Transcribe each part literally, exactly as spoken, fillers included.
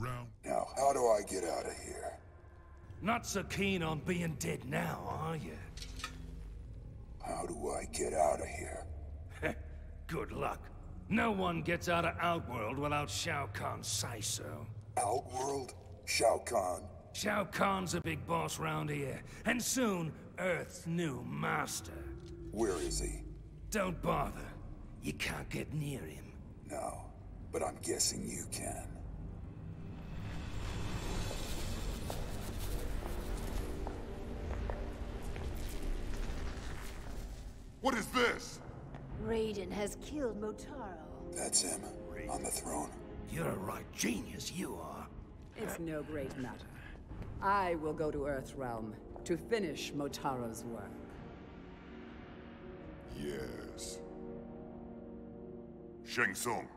Round. Now, how do I get out of here? Not so keen on being dead now, are you? How do I get out of here? Good luck. No one gets out of Outworld without Shao Kahn say so. Outworld? Shao Kahn? Shao Kahn's a big boss round here, and soon, Earth's new master. Where is he? Don't bother. You can't get near him. No, but I'm guessing you can. What is this? Raiden has killed Motaro. That's him, Raiden. On the throne. You're a right genius, you are. It's no great matter. I will go to Earthrealm to finish Motaro's work. Yes. Shang Tsung.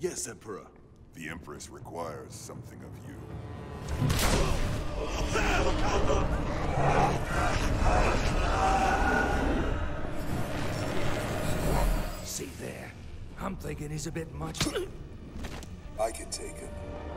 Yes, Emperor. The Empress requires something of you. See there? I'm thinking he's a bit much. I can take him.